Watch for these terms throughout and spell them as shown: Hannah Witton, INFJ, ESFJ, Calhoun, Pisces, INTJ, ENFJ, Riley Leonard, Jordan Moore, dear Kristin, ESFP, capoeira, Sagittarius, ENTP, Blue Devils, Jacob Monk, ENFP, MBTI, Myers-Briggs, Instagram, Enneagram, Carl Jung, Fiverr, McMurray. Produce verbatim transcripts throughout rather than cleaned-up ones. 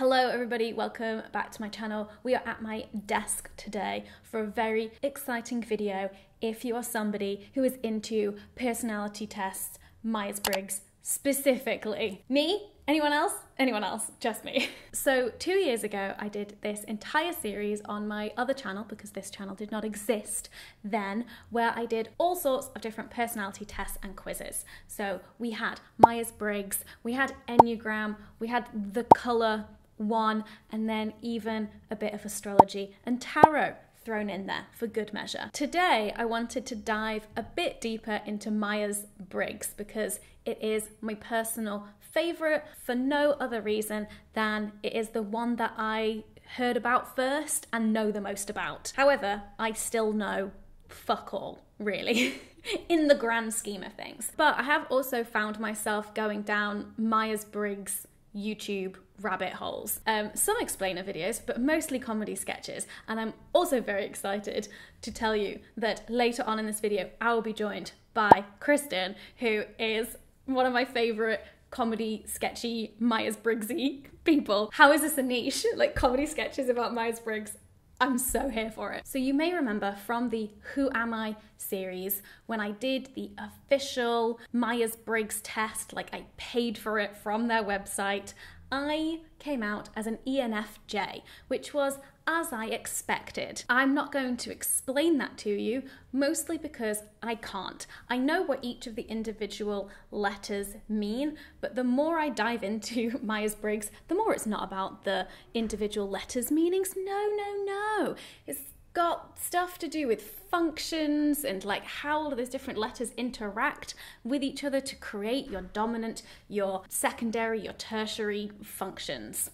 Hello everybody, welcome back to my channel. We are at my desk today for a very exciting video if you are somebody who is into personality tests, Myers-Briggs specifically. Me? Anyone else? Anyone else? Just me. So two years ago, I did this entire series on my other channel, because this channel did not exist then, where I did all sorts of different personality tests and quizzes. So we had Myers-Briggs, we had Enneagram, we had the color one, and then even a bit of astrology and tarot thrown in there for good measure. Today, I wanted to dive a bit deeper into Myers-Briggs because it is my personal favorite for no other reason than it is the one that I heard about first and know the most about. However, I still know fuck all, really, in the grand scheme of things. But I have also found myself going down Myers-Briggs YouTube rabbit holes. Um, some explainer videos, but mostly comedy sketches. And I'm also very excited to tell you that later on in this video, I will be joined by Kristin, who is one of my favorite comedy, sketchy, Myers-Briggsy people. How is this a niche? Like comedy sketches about Myers-Briggs. I'm so here for it. So you may remember from the Who Am I series, when I did the official Myers-Briggs test, like I paid for it from their website, I came out as an E N F J, which was as I expected. I'm not going to explain that to you, mostly because I can't. I know what each of the individual letters mean, but the more I dive into Myers-Briggs, the more it's not about the individual letters' meanings. No, no, no. It's got stuff to do with functions and like how all of those different letters interact with each other to create your dominant, your secondary, your tertiary functions.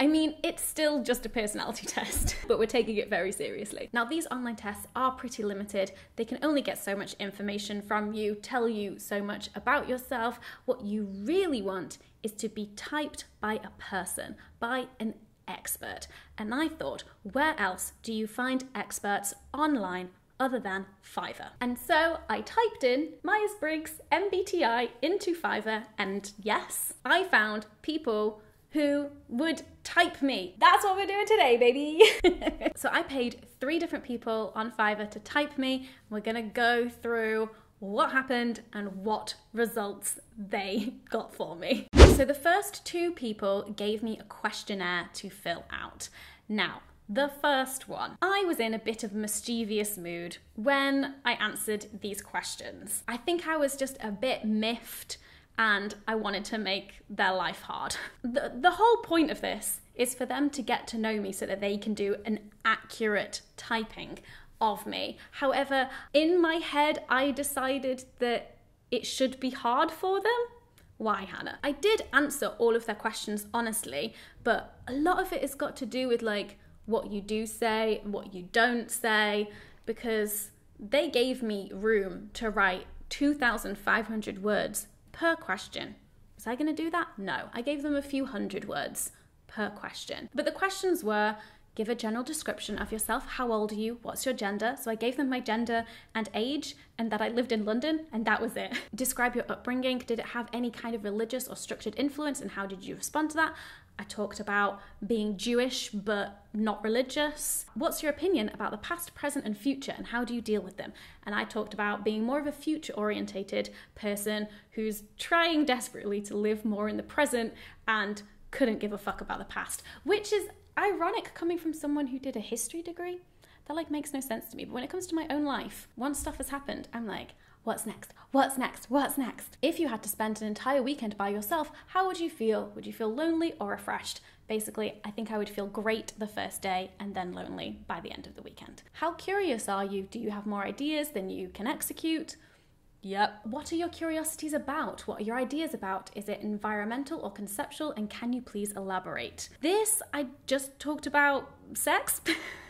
I mean, it's still just a personality test, but we're taking it very seriously. Now, these online tests are pretty limited. They can only get so much information from you, tell you so much about yourself. What you really want is to be typed by a person, by an expert. And I thought, where else do you find experts online other than Fiverr? And so I typed in Myers-Briggs M B T I into Fiverr, and yes, I found people who would type me. That's what we're doing today, baby. So I paid three different people on Fiverr to type me. We're gonna go through what happened and what results they got for me. So the first two people gave me a questionnaire to fill out. Now, the first one. I was in a bit of a mischievous mood when I answered these questions. I think I was just a bit miffed and I wanted to make their life hard. The, the whole point of this is for them to get to know me so that they can do an accurate typing of me. However, in my head, I decided that it should be hard for them. Why, Hannah? I did answer all of their questions honestly, but a lot of it has got to do with like what you do say, what you don't say, because they gave me room to write two thousand five hundred words per question. Was I gonna do that? No, I gave them a few hundred words per question. But the questions were, give a general description of yourself, how old are you, what's your gender? So I gave them my gender and age and that I lived in London, and that was it. Describe your upbringing, did it have any kind of religious or structured influence and how did you respond to that? I talked about being Jewish but not religious. What's your opinion about the past, present and future and how do you deal with them? And I talked about being more of a future orientated person who's trying desperately to live more in the present and couldn't give a fuck about the past, which is ironic coming from someone who did a history degree. That like makes no sense to me, but when it comes to my own life, once stuff has happened, I'm like, what's next? What's next? What's next? If you had to spend an entire weekend by yourself, how would you feel? Would you feel lonely or refreshed? Basically, I think I would feel great the first day and then lonely by the end of the weekend. How curious are you? Do you have more ideas than you can execute? Yep. What are your curiosities about? What are your ideas about? Is it environmental or conceptual? And can you please elaborate? This, I just talked about sex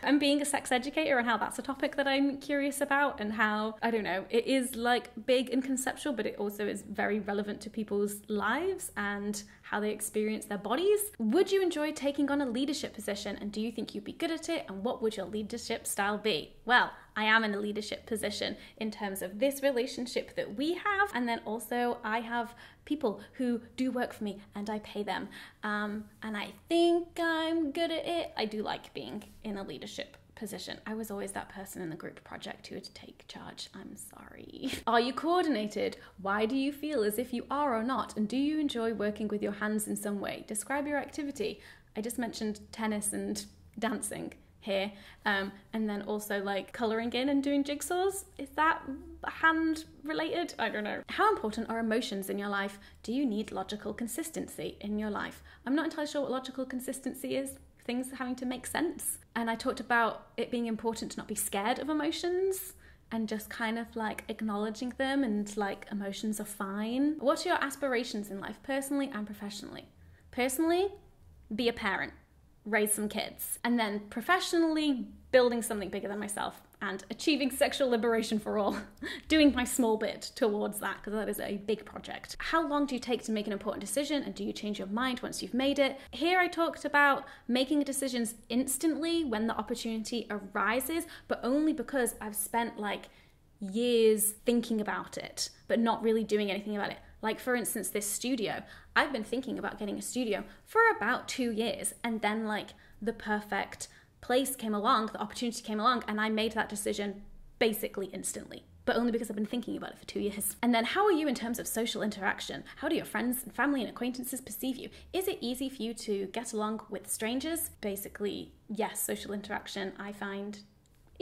and being a sex educator and how that's a topic that I'm curious about and how, I don't know, it is like big and conceptual, but it also is very relevant to people's lives and how they experience their bodies. Would you enjoy taking on a leadership position, and do you think you'd be good at it, and what would your leadership style be? Well, I am in a leadership position in terms of this relationship that we have, and then also I have people who do work for me and I pay them, um, and I think I'm good at it. I do like being in a leadership position. I was always that person in the group project who had to take charge. I'm sorry. Are you coordinated? Why do you feel as if you are or not, and do you enjoy working with your hands in some way? Describe your activity. I just mentioned tennis and dancing here, um, and then also like colouring in and doing jigsaws. Is that hand related? I don't know. How important are emotions in your life? Do you need logical consistency in your life? I'm not entirely sure what logical consistency is. Things having to make sense. And I talked about it being important to not be scared of emotions and just kind of like acknowledging them, and like emotions are fine. What are your aspirations in life, personally and professionally? Personally, be a parent, raise some kids, and then professionally, building something bigger than myself and achieving sexual liberation for all, doing my small bit towards that, because that is a big project. How long do you take to make an important decision, and do you change your mind once you've made it? Here I talked about making decisions instantly when the opportunity arises, but only because I've spent like years thinking about it, but not really doing anything about it. Like for instance, this studio, I've been thinking about getting a studio for about two years, and then like the perfect place came along, the opportunity came along, and I made that decision basically instantly, but only because I've been thinking about it for two years. And then how are you in terms of social interaction? How do your friends and family and acquaintances perceive you? Is it easy for you to get along with strangers? Basically, yes, social interaction I find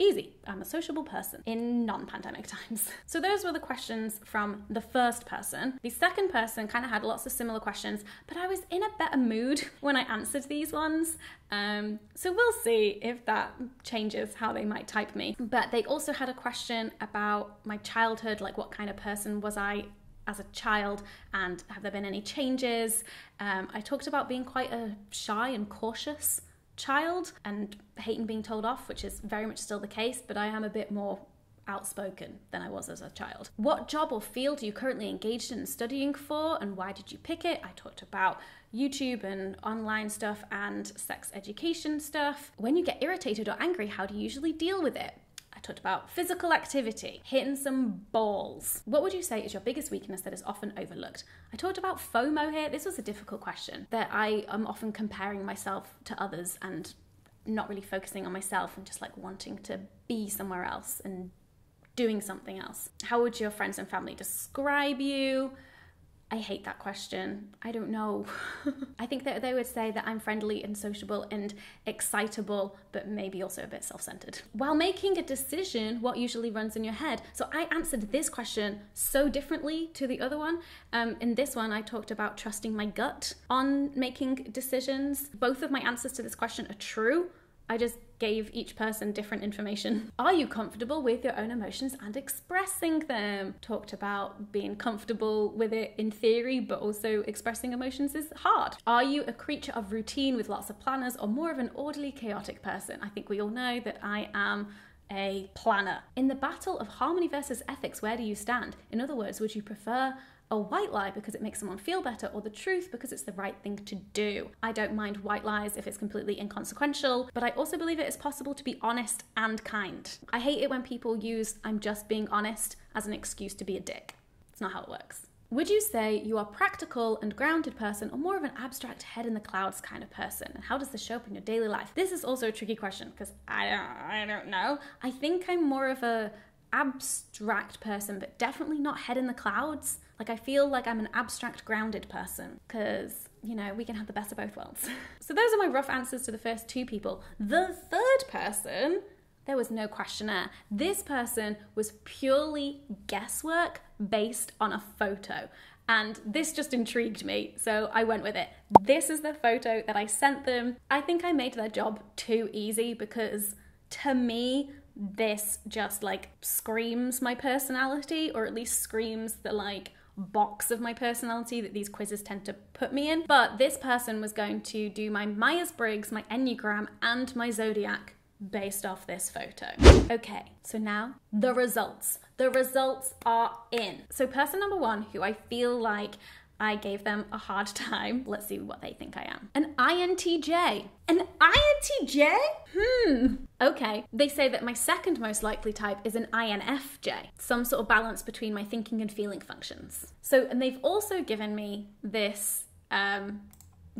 easy. I'm a sociable person in non-pandemic times. So those were the questions from the first person. The second person kind of had lots of similar questions, but I was in a better mood when I answered these ones. Um, so we'll see if that changes how they might type me. But they also had a question about my childhood, like what kind of person was I as a child, and have there been any changes? Um, I talked about being quite a shy and cautious child and hating being told off, which is very much still the case, but I am a bit more outspoken than I was as a child. What job or field are you currently engaged in and studying for, and why did you pick it? I talked about YouTube and online stuff and sex education stuff. When you get irritated or angry, how do you usually deal with it? I talked about physical activity, hitting some balls. What would you say is your biggest weakness that is often overlooked? I talked about FOMO here. This was a difficult question, that I am often comparing myself to others and not really focusing on myself, and just like wanting to be somewhere else and doing something else. How would your friends and family describe you? I hate that question. I don't know. I think that they would say that I'm friendly and sociable and excitable, but maybe also a bit self-centered. While making a decision, what usually runs in your head? So I answered this question so differently to the other one. Um, in this one, I talked about trusting my gut on making decisions. Both of my answers to this question are true. I just gave each person different information. Are you comfortable with your own emotions and expressing them? Talked about being comfortable with it in theory, but also expressing emotions is hard. Are you a creature of routine with lots of planners, or more of an orderly, chaotic person? I think we all know that I am a planner. In the battle of harmony versus ethics, where do you stand? In other words, would you prefer a white lie because it makes someone feel better, or the truth because it's the right thing to do? I don't mind white lies if it's completely inconsequential, but I also believe it is possible to be honest and kind. I hate it when people use "I'm just being honest" as an excuse to be a dick. It's not how it works. Would you say you are a practical and grounded person, or more of an abstract head in the clouds kind of person? And how does this show up in your daily life? This is also a tricky question because I don't, I don't know. I think I'm more of a abstract person, but definitely not head in the clouds. Like I feel like I'm an abstract grounded person because, you know, we can have the best of both worlds. So those are my rough answers to the first two people. The third person, there was no questionnaire. This person was purely guesswork based on a photo. And this just intrigued me, so I went with it. This is the photo that I sent them. I think I made their job too easy because to me, this just like screams my personality, or at least screams the like box of my personality that these quizzes tend to put me in. But this person was going to do my Myers-Briggs, my Enneagram, and my Zodiac based off this photo. Okay, so now the results. The results are in. So person number one, who I feel like I gave them a hard time. Let's see what they think I am. An I N T J. An I N T J? Hmm. Okay. They say that my second most likely type is an I N F J, some sort of balance between my thinking and feeling functions. So, and they've also given me this um,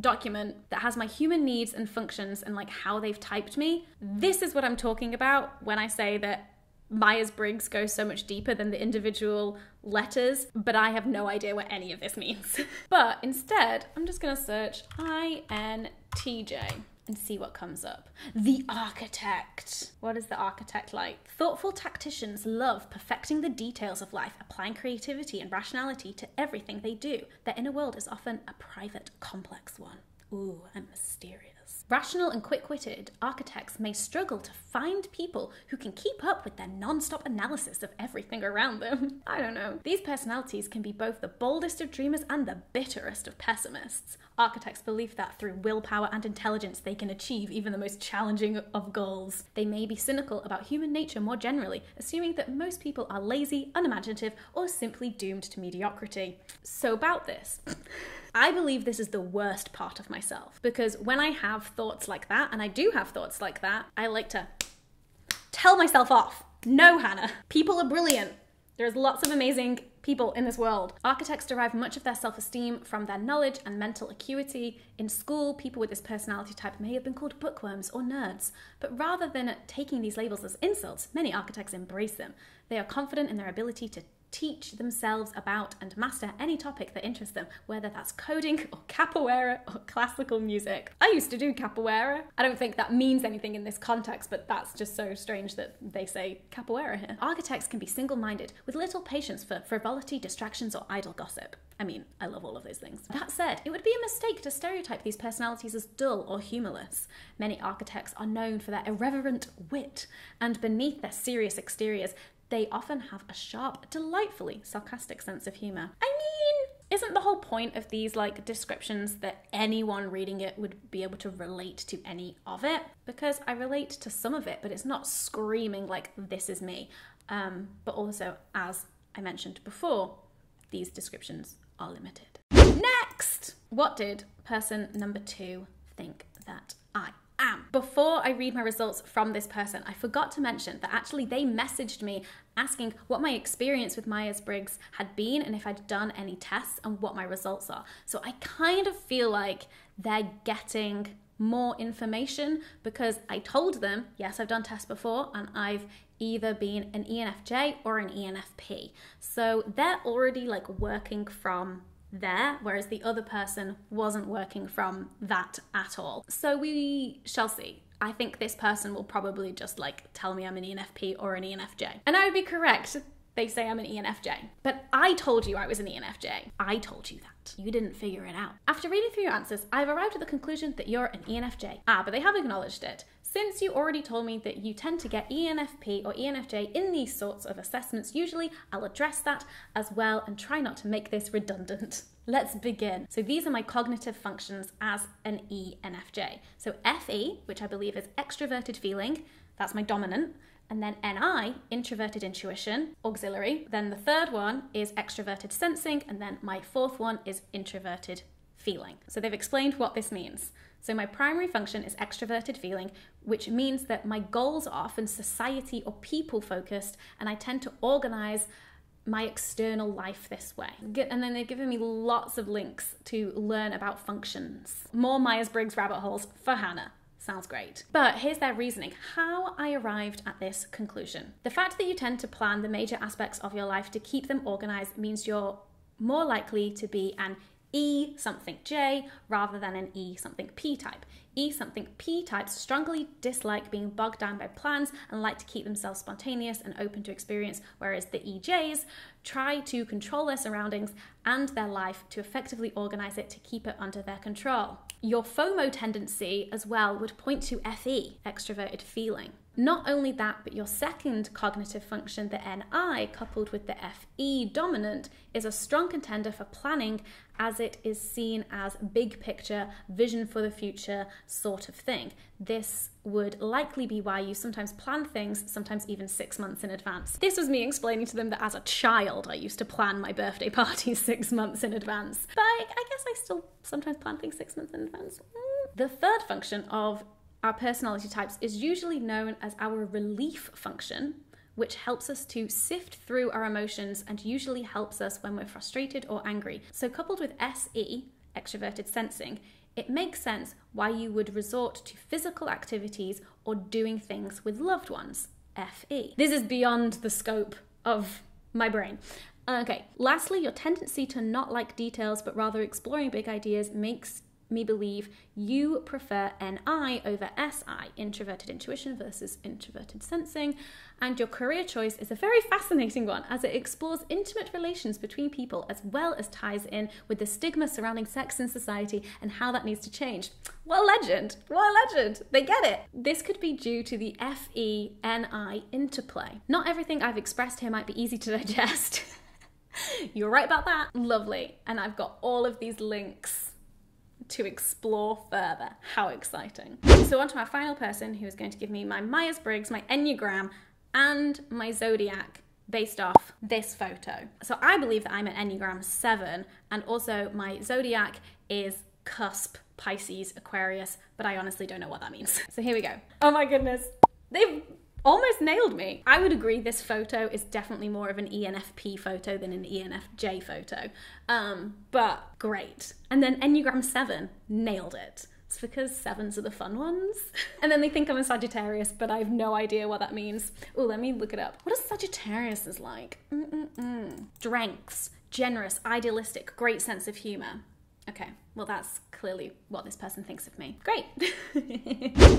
document that has my human needs and functions and like how they've typed me. This is what I'm talking about when I say that Myers-Briggs goes so much deeper than the individual letters, but I have no idea what any of this means. But instead, I'm just gonna search I N T J and see what comes up. The architect. What is the architect like? Thoughtful tacticians love perfecting the details of life, applying creativity and rationality to everything they do. Their inner world is often a private, complex one. Ooh, I'm mysterious. Rational and quick-witted architects may struggle to find people who can keep up with their non-stop analysis of everything around them. I don't know. These personalities can be both the boldest of dreamers and the bitterest of pessimists. Architects believe that through willpower and intelligence they can achieve even the most challenging of goals. They may be cynical about human nature more generally, assuming that most people are lazy, unimaginative, or simply doomed to mediocrity. So about this. I believe this is the worst part of myself, because when I have thoughts like that, and I do have thoughts like that, I like to tell myself off. No, Hannah, people are brilliant. There's lots of amazing people in this world. Architects derive much of their self-esteem from their knowledge and mental acuity. In school, people with this personality type may have been called bookworms or nerds, but rather than taking these labels as insults, many architects embrace them. They are confident in their ability to teach themselves about and master any topic that interests them, whether that's coding or capoeira or classical music. I used to do capoeira. I don't think that means anything in this context, but that's just so strange that they say capoeira here. Architects can be single-minded with little patience for frivolity, distractions, or idle gossip. I mean, I love all of those things. That said, it would be a mistake to stereotype these personalities as dull or humorless. Many architects are known for their irreverent wit, and beneath their serious exteriors, they often have a sharp, delightfully sarcastic sense of humor. I mean, isn't the whole point of these like descriptions that anyone reading it would be able to relate to any of it? Because I relate to some of it, but it's not screaming like, this is me. Um, but also, as I mentioned before, these descriptions are limited. Next! What did person number two think that I am? Before I read my results from this person, I forgot to mention that actually they messaged me asking what my experience with Myers-Briggs had been and if I'd done any tests and what my results are. So I kind of feel like they're getting more information because I told them, yes, I've done tests before and I've either been an E N F J or an E N F P. So they're already like working from there, whereas the other person wasn't working from that at all. So we shall see. I think this person will probably just like tell me I'm an E N F P or an E N F J. And I would be correct. They say I'm an E N F J, but I told you I was an E N F J. I told you that. You didn't figure it out. After reading through your answers, I've arrived at the conclusion that you're an E N F J. Ah, but they have acknowledged it. Since you already told me that you tend to get E N F P or E N F J in these sorts of assessments usually, I'll address that as well and try not to make this redundant. Let's begin. So these are my cognitive functions as an E N F J. So F E, which I believe is extroverted feeling, that's my dominant. And then N I, introverted intuition, auxiliary. Then the third one is extroverted sensing, and then my fourth one is introverted feeling. So they've explained what this means. So my primary function is extroverted feeling, which means that my goals are often society or people focused, and I tend to organize my external life this way. And then they've given me lots of links to learn about functions. More Myers-Briggs rabbit holes for Hannah. Sounds great. But here's their reasoning, how I arrived at this conclusion. The fact that you tend to plan the major aspects of your life to keep them organized means you're more likely to be an E something J rather than an E something P type. E something P types strongly dislike being bogged down by plans and like to keep themselves spontaneous and open to experience, whereas the E Js try to control their surroundings and their life to effectively organize it to keep it under their control. Your FOMO tendency as well would point to F E, extroverted feeling. Not only that, but your second cognitive function, the N I, coupled with the F E dominant, is a strong contender for planning, as it is seen as big picture, vision for the future sort of thing. This would likely be why you sometimes plan things, sometimes even six months in advance. This was me explaining to them that as a child, I used to plan my birthday party six months in advance. But I, I guess I still sometimes plan things six months in advance. Mm. The third function of our personality types is usually known as our relief function, which helps us to sift through our emotions and usually helps us when we're frustrated or angry. So coupled with S E, extroverted sensing, it makes sense why you would resort to physical activities or doing things with loved ones, F E. This is beyond the scope of my brain. Okay, lastly, your tendency to not like details but rather exploring big ideas makes me believe you prefer N I over S I, introverted intuition versus introverted sensing, and your career choice is a very fascinating one as it explores intimate relations between people as well as ties in with the stigma surrounding sex in society and how that needs to change. What a legend! What a legend! They get it! This could be due to the F E N I interplay. Not everything I've expressed here might be easy to digest. You're right about that. Lovely. And I've got all of these links to explore further. How exciting. So on to our final person, who is going to give me my Myers-Briggs, my Enneagram, and my Zodiac based off this photo. So I believe that I'm an Enneagram seven, and also my Zodiac is cusp Pisces, Aquarius, but I honestly don't know what that means. So here we go. Oh my goodness. They've almost nailed me. I would agree this photo is definitely more of an E N F P photo than an E N F J photo, um, but great. And then Enneagram seven, nailed it. It's because sevens are the fun ones. And then they think I'm a Sagittarius, but I have no idea what that means. Oh, let me look it up. What a Sagittarius is like. Mm-mm-mm. Strengths, generous, idealistic, great sense of humor. Okay, well that's clearly what this person thinks of me. Great.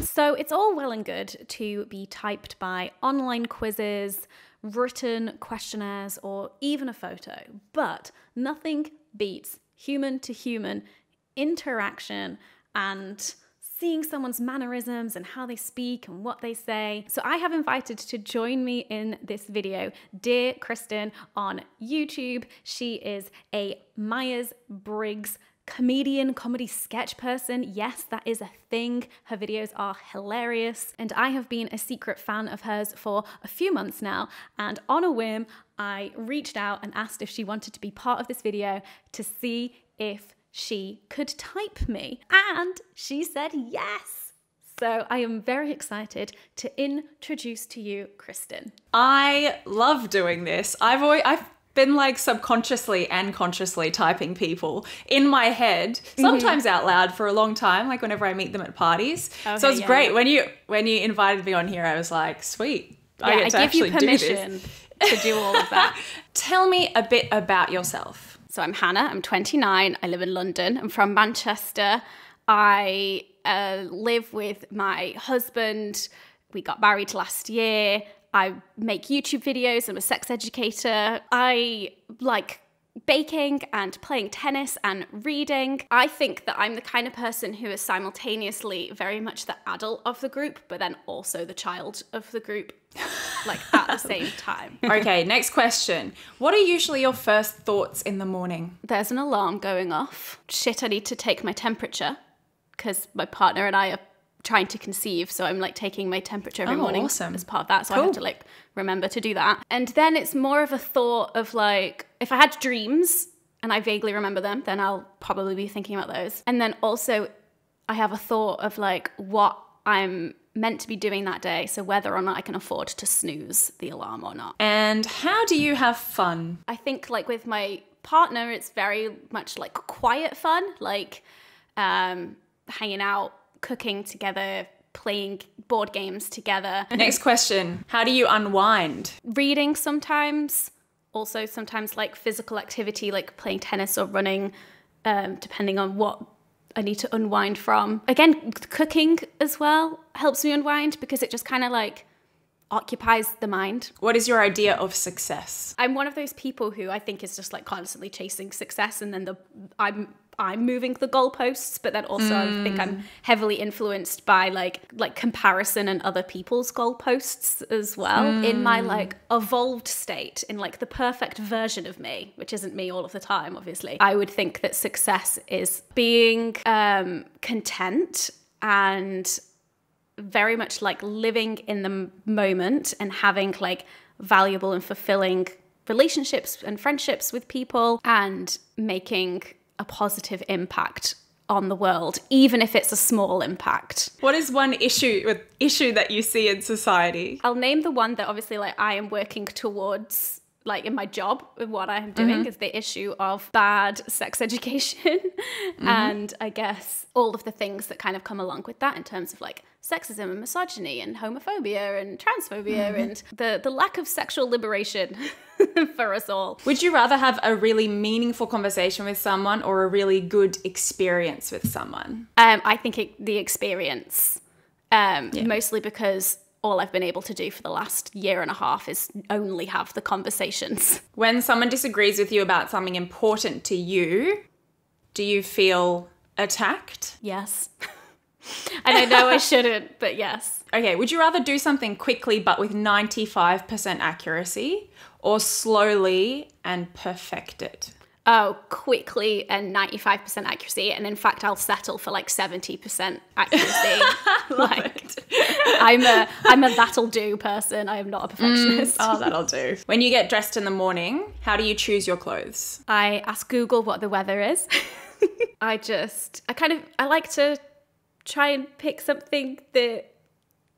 So it's all well and good to be typed by online quizzes, written questionnaires, or even a photo, but nothing beats human to human interaction and seeing someone's mannerisms and how they speak and what they say. So I have invited to join me in this video, dear Kristin on YouTube. She is a Myers-Briggs comedian, comedy sketch person. Yes, that is a thing. Her videos are hilarious. And I have been a secret fan of hers for a few months now. And on a whim, I reached out and asked if she wanted to be part of this video to see if she could type me. And she said yes. So I am very excited to introduce to you Kristin. I love doing this. I've always, I've been like subconsciously and consciously typing people in my head, sometimes mm-hmm. out loud for a long time, like whenever I meet them at parties. Okay, so it's yeah. great. When you when you invited me on here, I was like, sweet, yeah, I get to I give actually you permission do this. To do all of that. Tell me a bit about yourself. So I'm Hannah, I'm twenty-nine, I live in London, I'm from Manchester. I uh, live with my husband, we got married last year. I make YouTube videos, I'm a sex educator. I like baking and playing tennis and reading. I think that I'm the kind of person who is simultaneously very much the adult of the group, but then also the child of the group, like at the same time. Okay, next question. What are usually your first thoughts in the morning? There's an alarm going off. Shit, I need to take my temperature because my partner and I are trying to conceive, so I'm like taking my temperature every oh, morning awesome. As part of that, so cool. I have to like remember to do that. And then it's more of a thought of like, if I had dreams and I vaguely remember them, then I'll probably be thinking about those. And then also I have a thought of like what I'm meant to be doing that day, so whether or not I can afford to snooze the alarm or not. And how do you have fun? I think like with my partner it's very much like quiet fun, like um hanging out, cooking together, playing board games together. Next question. How do you unwind? Reading sometimes, also sometimes like physical activity, like playing tennis or running, um, depending on what I need to unwind from. Again, cooking as well helps me unwind because it just kind of like occupies the mind. What is your idea of success? I'm one of those people who I think is just like constantly chasing success, and then the I'm I'm moving the goalposts, but then also mm. I think I'm heavily influenced by like like comparison and other people's goalposts as well mm. in my like evolved state, in like the perfect version of me, which isn't me all of the time, obviously. I would think that success is being um, content and very much like living in the moment and having like valuable and fulfilling relationships and friendships with people and making a positive impact on the world, even if it's a small impact. What is one issue with issue that you see in society? I'll name the one that obviously like I am working towards, like in my job, with what I am doing, mm-hmm. is the issue of bad sex education mm-hmm. and I guess all of the things that kind of come along with that in terms of like sexism and misogyny and homophobia and transphobia mm-hmm. and the, the lack of sexual liberation for us all. Would you rather have a really meaningful conversation with someone or a really good experience with someone? Um, I think it, the experience, um, yeah. mostly because all I've been able to do for the last year and a half is only have the conversations. When someone disagrees with you about something important to you, do you feel attacked? Yes. And I know I shouldn't, but yes. Okay, would you rather do something quickly but with ninety-five percent accuracy or slowly and perfect it? Oh, quickly and ninety-five percent accuracy. And in fact, I'll settle for like seventy percent accuracy. Like I'm a, I'm a that'll do person. I am not a perfectionist. Mm, oh, that'll do. When you get dressed in the morning, how do you choose your clothes? I ask Google what the weather is. I just, I kind of, I like to try and pick something that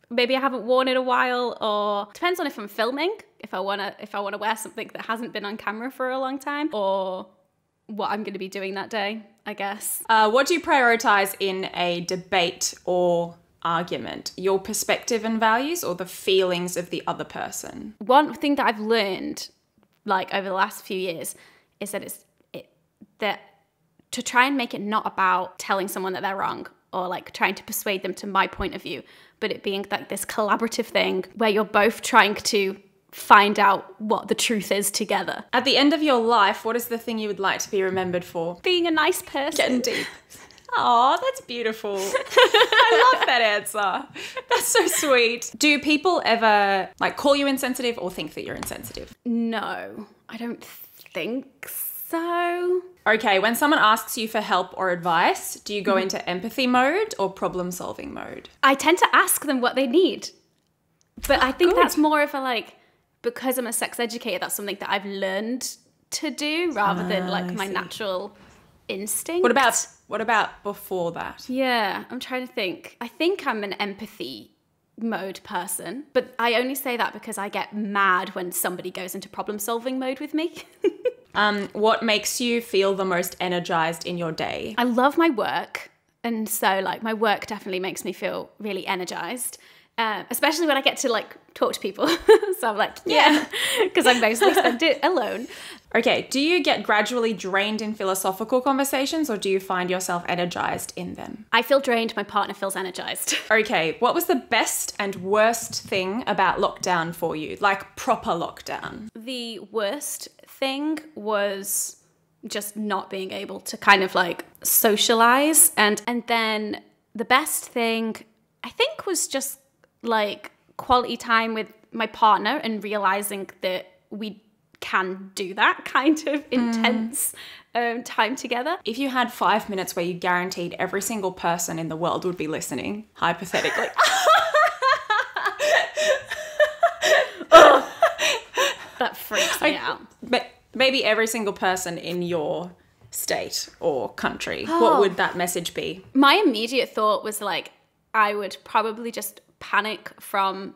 maybe I haven't worn in a while, or depends on if I'm filming, if I want to if I want to wear something that hasn't been on camera for a long time, or what I'm going to be doing that day, I guess. Uh, what do you prioritize in a debate or argument? Your perspective and values or the feelings of the other person? One thing that I've learned like over the last few years is that it's it, that to try and make it not about telling someone that they're wrong or like trying to persuade them to my point of view, but it being like this collaborative thing where you're both trying to find out what the truth is together. At the end of your life, what is the thing you would like to be remembered for? Being a nice person. Getting deep. Oh, that's beautiful. I love that answer. That's so sweet. Do people ever like call you insensitive or think that you're insensitive? No, I don't think so. Okay, when someone asks you for help or advice, do you go into empathy mode or problem-solving mode? I tend to ask them what they need. But oh, I think good. That's more of a like, because I'm a sex educator, that's something that I've learned to do rather than like oh, my natural instinct. What about what about before that? Yeah, I'm trying to think. I think I'm an empathy mode person, but I only say that because I get mad when somebody goes into problem-solving mode with me. Um, what makes you feel the most energized in your day? I love my work. And so like my work definitely makes me feel really energized, uh, especially when I get to like talk to people. So I'm like, yeah, because yeah. I mostly spend it alone. Okay. Do you get gradually drained in philosophical conversations or do you find yourself energized in them? I feel drained. My partner feels energized. Okay. What was the best and worst thing about lockdown for you? Like proper lockdown? The worst thing was just not being able to kind of like socialize, and and then the best thing I think was just like quality time with my partner and realizing that we can do that kind of intense mm. um, time together. If you had five minutes where you guaranteed every single person in the world would be listening, hypothetically. Oh. That freaks me I, out. But maybe every single person in your state or country, oh. what would that message be? My immediate thought was like, I would probably just panic from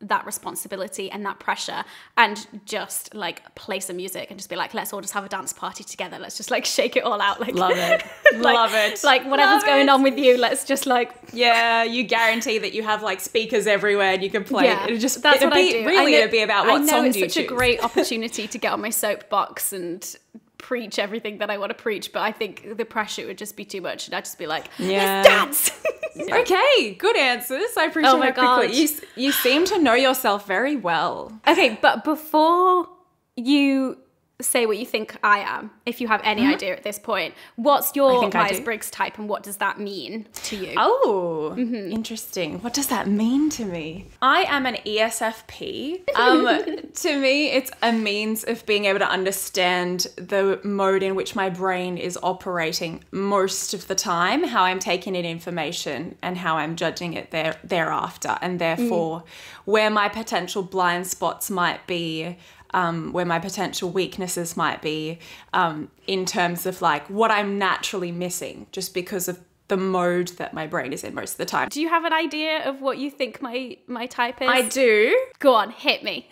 that responsibility and that pressure and just like play some music and just be like, let's all just have a dance party together. Let's just like shake it all out. Like, love it. Like, love it. Like whatever's going on with you, let's just like. Yeah, you guarantee that you have like speakers everywhere and you can play. Yeah, it'll just, that's it'll what be, I do. Really, I know, it'll be about what song do you choose. I know it's such a great opportunity to get on my soapbox and preach everything that I want to preach, but I think the pressure would just be too much and I'd just be like, yeah. let's dance. Yeah. Okay, good answers. I appreciate oh my how quickly you, you seem to know yourself very well. Okay, but before you say what you think I am, if you have any mm-hmm. idea at this point. What's your Myers-Briggs type and what does that mean to you? Oh, mm-hmm. interesting. What does that mean to me? I am an E S F P. Um, to me, it's a means of being able to understand the mode in which my brain is operating most of the time, how I'm taking in information and how I'm judging it there thereafter, and therefore mm. where my potential blind spots might be, Um, where my potential weaknesses might be, um, in terms of like what I'm naturally missing just because of the mode that my brain is in most of the time. Do you have an idea of what you think my, my type is? I do. Go on, hit me.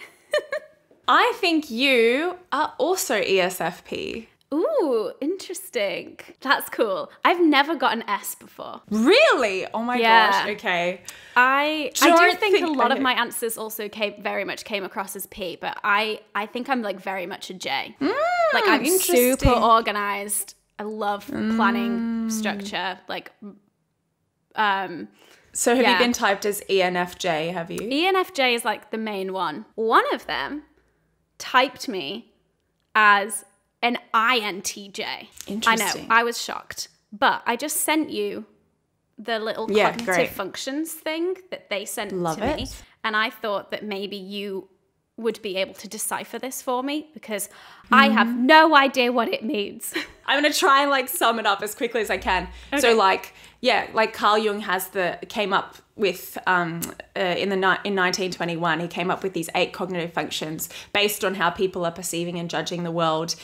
I think you are also E S F P. Ooh, interesting. That's cool. I've never got an S before. Really? Oh my yeah. gosh. Okay. I do I do think, think a lot okay. of my answers also came very much came across as P, but I I think I'm like very much a J. Mm, like I'm super organized. I love planning, mm. structure, like um So have yeah. you been typed as E N F J, have you? E N F J is like the main one. One of them typed me as an I N T J. Interesting. I know, I was shocked. But I just sent you the little yeah, cognitive great. functions thing that they sent Love to it. me. And I thought that maybe you would be able to decipher this for me, because mm-hmm. I have no idea what it means. I'm going to try and like sum it up as quickly as I can. Okay. So like, yeah, like Carl Jung has the, came up with, um, uh, in the ni- in nineteen twenty-one, he came up with these eight cognitive functions based on how people are perceiving and judging the world,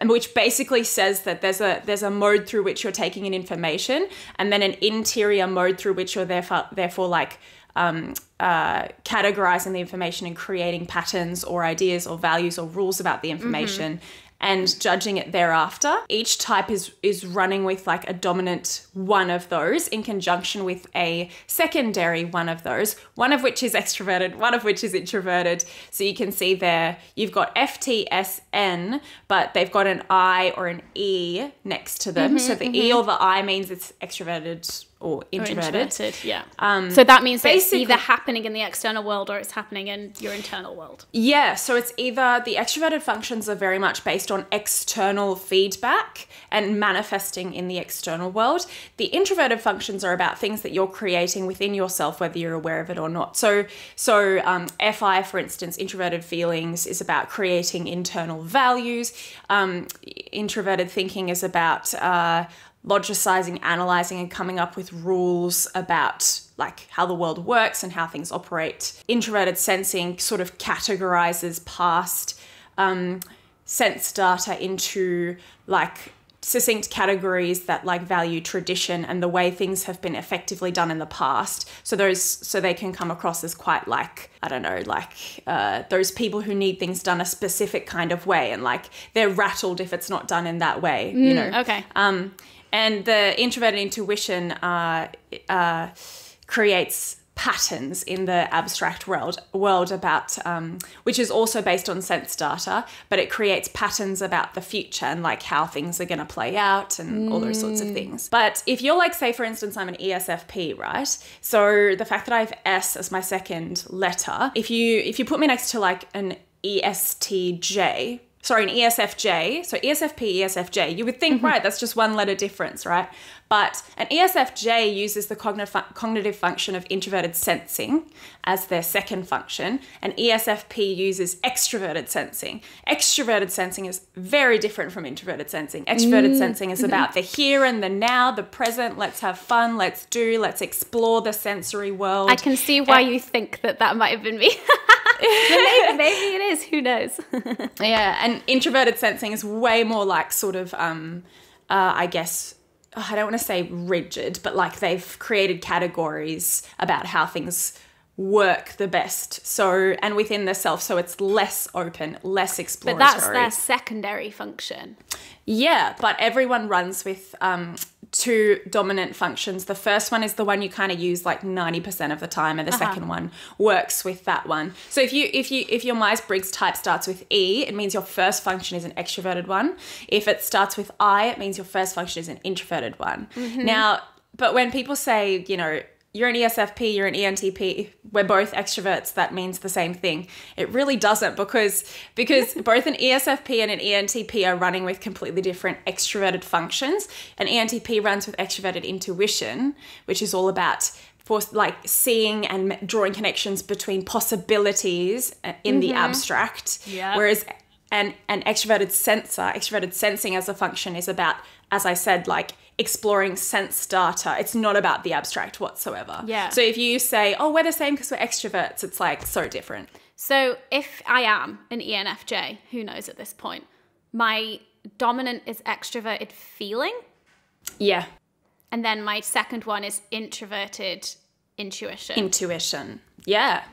and which basically says that there's a there's a mode through which you're taking in information, and then an interior mode through which you're therefore therefore like um, uh, categorizing the information and creating patterns or ideas or values or rules about the information. Mm-hmm. And judging it thereafter. Each type is is running with like a dominant one of those in conjunction with a secondary one of those, one of which is extroverted, one of which is introverted. So you can see there, you've got F T S N, but they've got an I or an E next to them. Mm-hmm, so the mm-hmm. E or the I means it's extroverted or introverted. Or introverted, yeah. Um, so that means that it's either happening in the external world or it's happening in your internal world. Yeah, so it's either the extroverted functions are very much based on external feedback and manifesting in the external world. The introverted functions are about things that you're creating within yourself, whether you're aware of it or not. So, so um, F I, for instance, introverted feelings, is about creating internal values. Um, introverted thinking is about uh, logicizing, analyzing, and coming up with rules about like how the world works and how things operate. Introverted sensing sort of categorizes past um, sense data into like succinct categories that like value tradition and the way things have been effectively done in the past. So those, so they can come across as quite like, I don't know, like uh, those people who need things done a specific kind of way, and like they're rattled if it's not done in that way, mm, you know? Okay. Um, And the introverted intuition uh, uh, creates patterns in the abstract world, world about, um, which is also based on sense data, but it creates patterns about the future and like how things are going to play out and mm. all those sorts of things. But if you're like, say for instance, I'm an E S F P, right? So the fact that I have S as my second letter, if you, if you put me next to like an E S T J, sorry, an E S F J, so E S F P, E S F J, you would think, mm-hmm. right, that's just one letter difference, right? But an E S F J uses the cognitive cognitive function of introverted sensing as their second function, and E S F P uses extroverted sensing. Extroverted sensing is very different from introverted sensing. Extroverted mm. sensing is about the here and the now, the present, let's have fun, let's do, let's explore the sensory world. I can see why and you think that that might have been me. maybe, maybe it is, who knows? Yeah, and introverted sensing is way more like sort of, um, uh, I guess, oh, I don't want to say rigid, but like they've created categories about how things work the best. So, and within the self, so it's less open, less exploratory. But that's their secondary function. Yeah, but everyone runs with um, two dominant functions. The first one is the one you kind of use like ninety percent of the time, and the uh-huh. second one works with that one. So if you if you if your Myers-Briggs type starts with E, it means your first function is an extroverted one. If it starts with I, it means your first function is an introverted one. Mm-hmm. Now, but when people say, you know, you're an E S F P, you're an E N T P, we're both extroverts, that means the same thing. It really doesn't, because because both an E S F P and an E N T P are running with completely different extroverted functions. An E N T P runs with extroverted intuition, which is all about for like seeing and drawing connections between possibilities in mm-hmm. the abstract. Yep. Whereas an, an extroverted sensor, extroverted sensing as a function is about, as I said, like exploring sense data. It's not about the abstract whatsoever. Yeah. So if you say, oh, we're the same because we're extroverts, it's like so different. So if I am an E N F J, who knows at this point, my dominant is extroverted feeling. Yeah. And then my second one is introverted intuition. Intuition. Yeah.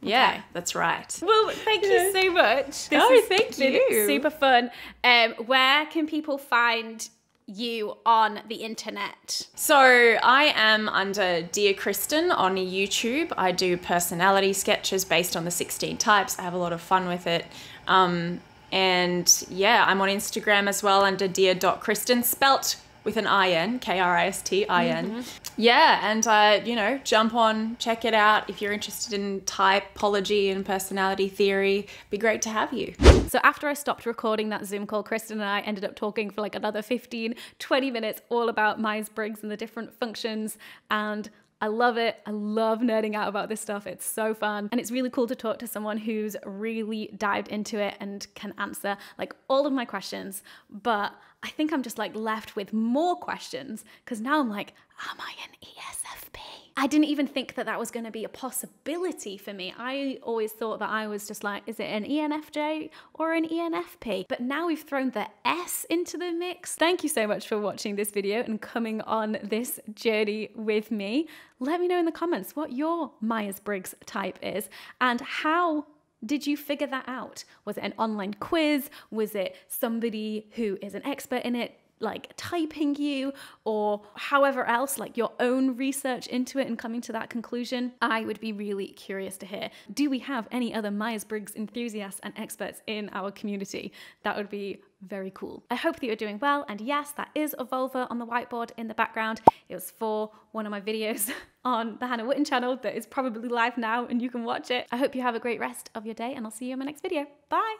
Yeah, okay. That's right. Well, thank you so much. This oh, is, thank you. Super fun. Um, where can people find you on the internet? So I am under Dear Kristin on YouTube. I do personality sketches based on the sixteen types. I have a lot of fun with it. Um, and yeah, I'm on Instagram as well under dear dot kristin, spelt with an I N, K R I S T I N. Mm-hmm. Yeah, and, uh, you know, jump on, check it out. If you're interested in typology and personality theory, it'd be great to have you. So after I stopped recording that Zoom call, Kristin and I ended up talking for like another fifteen, twenty minutes all about Myers-Briggs and the different functions, and I love it. I love nerding out about this stuff. It's so fun. And it's really cool to talk to someone who's really dived into it and can answer like all of my questions. But I think I'm just like left with more questions, because now I'm like, am I an E S F P? I didn't even think that that was going to be a possibility for me. I always thought that I was just like, is it an E N F J or an E N F P? But now we've thrown the S into the mix. Thank you so much for watching this video and coming on this journey with me. Let me know in the comments what your Myers-Briggs type is and how did you figure that out? Was it an online quiz? Was it somebody who is an expert in it, like typing you, or however else, like your own research into it and coming to that conclusion? I would be really curious to hear. Do we have any other Myers-Briggs enthusiasts and experts in our community? That would be very cool. I hope that you're doing well. And yes, that is a vulva on the whiteboard in the background. It was for one of my videos on the Hannah Witton channel that is probably live now and you can watch it. I hope you have a great rest of your day and I'll see you in my next video. Bye.